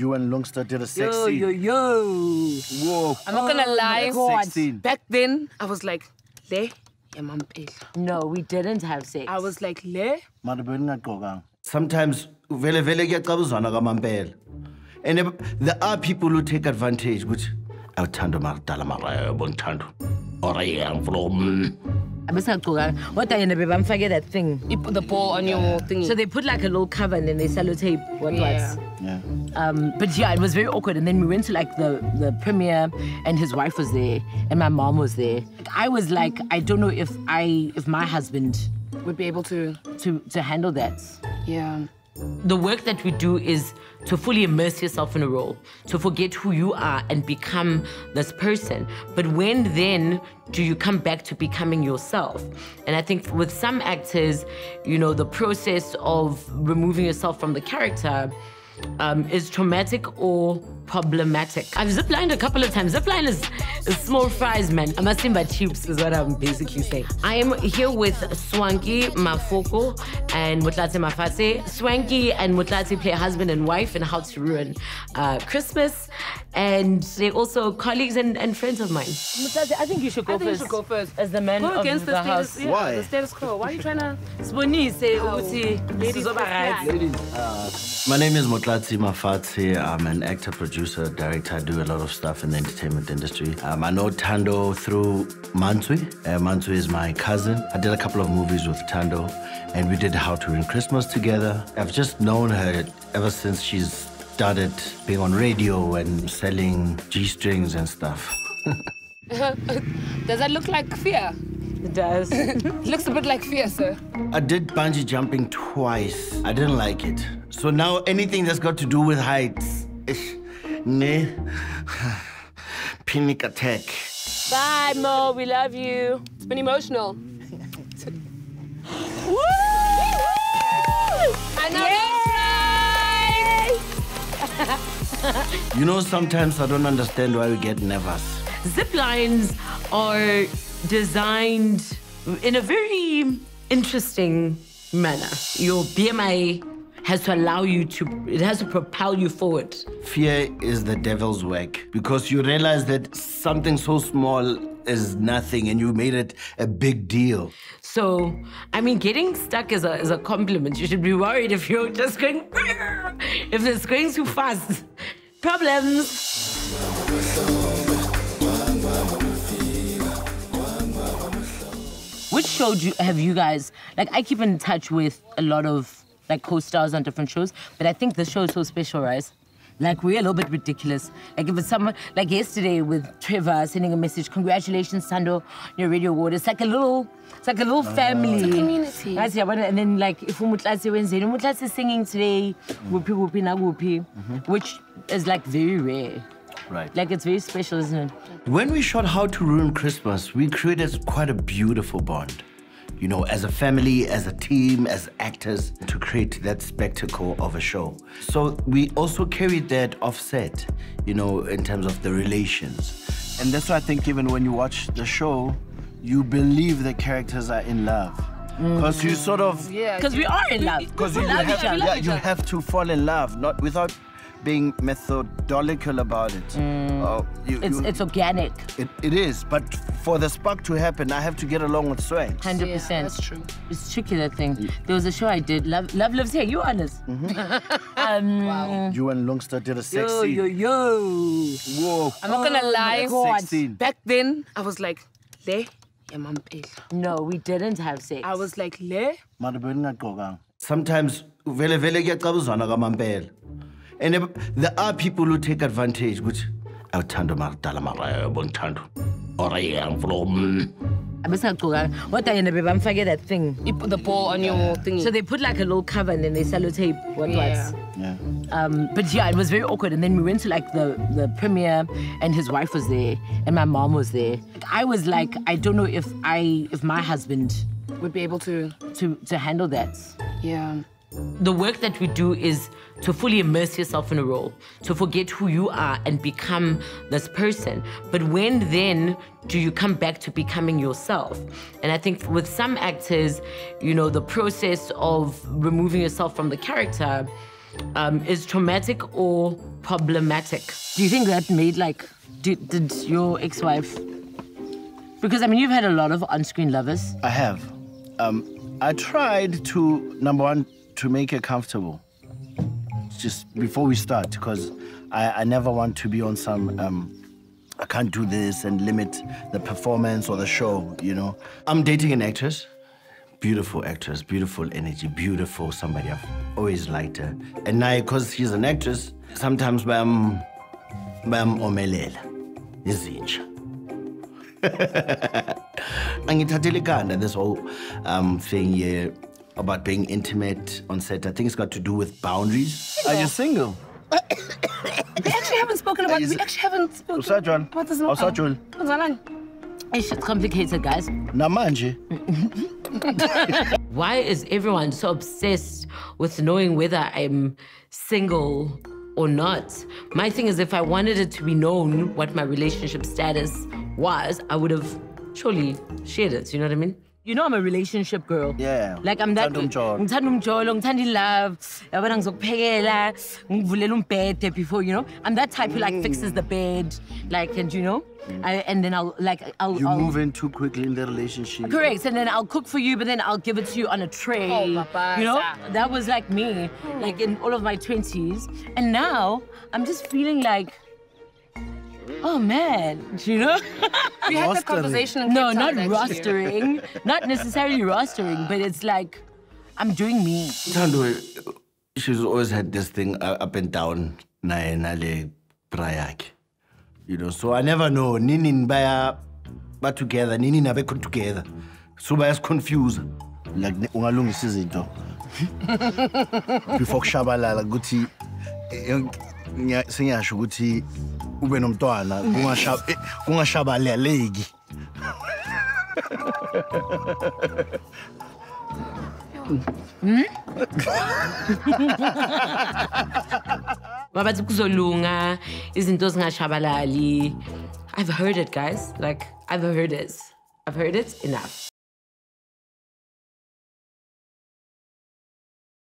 You and Longster did a sex scene. Yo. Whoa. I'm not gonna lie. God. Back then, I was like, le, yeah, mom. No, we didn't have sex. I was like, le. Sometimes, vele get kabuzana kamampela. And there are people who take advantage. Which I Thando mar dala mara bon Thando. Ora yang from. What are you going to forget that thing? You put the ball on your thingy. So they put like a little cover and then they sellotape what was. But yeah, it was very awkward. And then we went to like the premiere and his wife was there and my mom was there. I was like, I don't know if my husband would be able to handle that. Yeah. The work that we do is to fully immerse yourself in a role, to forget who you are and become this person. But when then do you come back to becoming yourself? And I think with some actors, you know, the process of removing yourself from the character is traumatic or problematic. I've ziplined a couple of times. Zipline is small fries, man. I must simba chips is what I'm basically saying. I am here with Swanky Mafoko and Mutlati Mafate. Swanky and Mutlati play husband and wife in How to Ruin Christmas. And they're also colleagues and friends of mine. Mutlati, I think you should go first. I think you should go first. As the man of the house. Yeah, why? The status quo. Why are you trying to... Ladies, my name is Mutlati Mafate. I'm an actor, producer, director. I do a lot of stuff in the entertainment industry. I know Thando through Mantui. Mantui is my cousin. I did a couple of movies with Thando, and we did How to Ruin Christmas together. I've just known her ever since she's started being on radio and selling G-strings and stuff. Does that look like fear? It does. It looks a bit like fear, sir. I did bungee jumping twice. I didn't like it. So now anything that's got to do with heights, panic attack. Bye, Mo. We love you. It's been emotional. Woo! You know, sometimes I don't understand why we get nervous. Zip lines are designed in a very interesting manner. Your BMI has to allow you to, it has to propel you forward. Fear is the devil's work because you realize that something so small is nothing and you made it a big deal. So, I mean, getting stuck is a compliment. You should be worried if you're just going, if it's going too fast. Problems. Which show have you guys, like I keep in touch with a lot of like co-stars on different shows, but I think this show is so special, right? Like, we're a little bit ridiculous. Like, if it's someone, like yesterday with Trevor sending a message, congratulations, Thando, your radio award. It's like a little family. It's a community. And then, like, if Mutlati Wednesday, Mutlati is singing today, whoopee, whoopee, na whoopee, which is, like, very rare. Right. Like, it's very special, isn't it? When we shot How to Ruin Christmas, we created quite a beautiful bond. You know, as a family, as a team, as actors, to create that spectacle of a show. So we also carried that offset, you know, in terms of the relations. And that's why I think even when you watch the show, you believe the characters are in love. Because you sort of... Yeah. Because we are in love. Because you have to fall in love, not without being methodical about it. It's organic. It is, but for the spark to happen, I have to get along with Swank. 100%. Yeah, that's true. It's tricky, that thing. Yeah. There was a show I did, Love Lives Here, you honest. Wow. You and Longster did a sex scene. Whoa. I'm not gonna lie. God. Back then, I was like, le, yeah, mom. No, we didn't have sex. I was like, le. Sometimes, vele get kabuzana kamampela. And there are people who take advantage, which I Thando mar dala mara bon Thando. Ora yang from. I must not go. What are you going to forget that thing? You put the ball on your thingy. So they put like a little cover and then they sellotape what was. Yeah. But yeah, it was very awkward. And then we went to like the premiere and his wife was there and my mom was there. I was like, I don't know if my husband would be able to handle that. Yeah. The work that we do is to fully immerse yourself in a role, to forget who you are and become this person. But when then do you come back to becoming yourself? And I think with some actors, you know, the process of removing yourself from the character is traumatic or problematic. Do you think that made, like, did your ex-wife... Because, I mean, you've had a lot of on-screen lovers. I have. I tried to, number one, to make her comfortable. Just before we start, because I never want to be on some, I can't do this and limit the performance or the show, you know? I'm dating an actress. Beautiful actress, beautiful energy, beautiful somebody. I've always liked her. And now, because she's an actress, sometimes bam omelela, izinja. And this whole thing here about being intimate on set, I think it's got to do with boundaries. Are you single? We actually haven't spoken about this. It's complicated, guys. Why is everyone so obsessed with knowing whether I'm single or not? My thing is, if I wanted it to be known what my relationship status was, I would have surely shared it, you know what I mean? You know I'm a relationship girl. Yeah. Like I'm that... Before, you know? I'm that type who, like, fixes the bed, like, and you know? And then I'll, like, I'll move in too quickly in the relationship. Correct, and then I'll cook for you, but then I'll give it to you on a tray. Oh, papa. You know? That was, like, me, like, in all of my 20s. And now, I'm just feeling like... Oh, man, do you know? We had that conversation in Cape Town, not rostering. Not necessarily rostering, but it's like, I'm doing me. Thando, she's always had this thing up and down. You know, so I never know. Nini and Baya were together, Nini and Baya were together. So Baya's confused. Like, ungalungi sizinto. Before Shabalala, Guti, Sinyashu Guti, Ubenomtoana, Kungashabalea Legi. I've heard it, guys. Like, I've heard it. I've heard it enough.